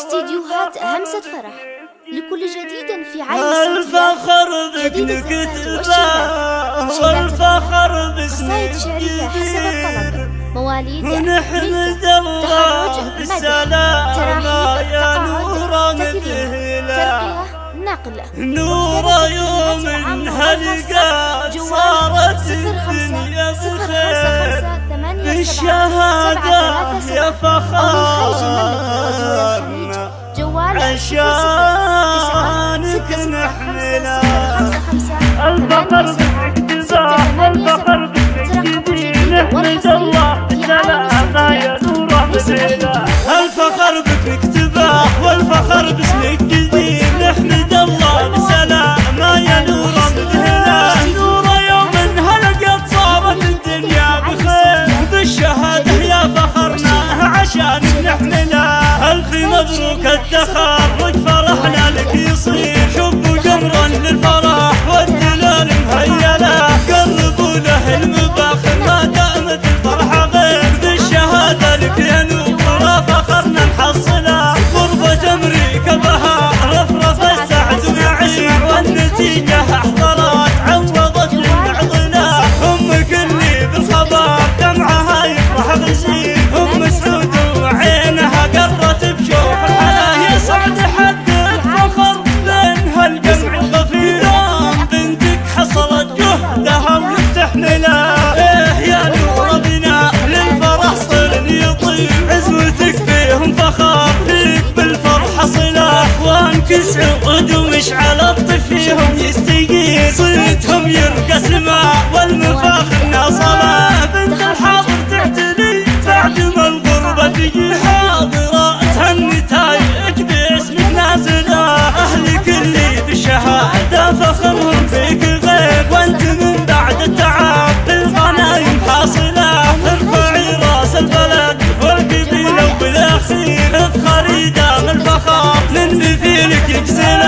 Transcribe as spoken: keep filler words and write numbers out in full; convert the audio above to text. استديوهات همسة فرح لكل جديد في عالم الفخر بكنك والفخر بسنين شعرية حسب الطلب، مواليد، ونحمد الله بالسلامة يا نوره مثلها نقلة. نوره يوم انهلكت صارت الدنيا سخير بالشهادة يا فخار عشانك نحملها. الفخر بالإقتدار، الفخر بالتجديد، نحمد الله بالسلامة يا نوره مثلها. الفخر بالاكتفاء والفخر باسمك الجديد، نحمد الله بالسلامة يا نوره مثلها. نوره يوم انهلكت صارت الدنيا بخير، بالشهادة يا فخرنا عشانك نحملها. ألف مبروك التخرج، فرحنا لك يصير حب وجمرا للفرح والدلال مهيله، قربوا له المباخر ما دامت الفرحه غير، بالشهاده لك يا نوره فخرنا نحصله. غربه امريكا بها رفرف السعد ونعيم، والنتيجه احضرت عوضت للمعضله. امك اللي بالخبر دمعها يفرح غزير، ام سعود وعينها قرت بشوف الحلا، يصعد حد الفخر لانها الجمع الغفير، دام بنتك حصلت جهدها وتحملها. ايه يا نوره بنا للفرح صرن يطيب، عزوتك فيهم فخر، فيك بالفرحه صله. اخوانك سعود ومشعل الطيف فيهم يستقيم، صيتهم يرقص الماء والمفاخر ناصله. بنت الحاضر تعتني بعد ما الغربه تجي، حاضره تهنتايج باسمك نازله. اهلك اللي بالشهاده فخرهم فيك غير، وانت من بعد التعب بالغنايم حاصله. ارفعي راس البلد والقبيله وبالاخير، افخري دام الفخر من مثيلك يجزل.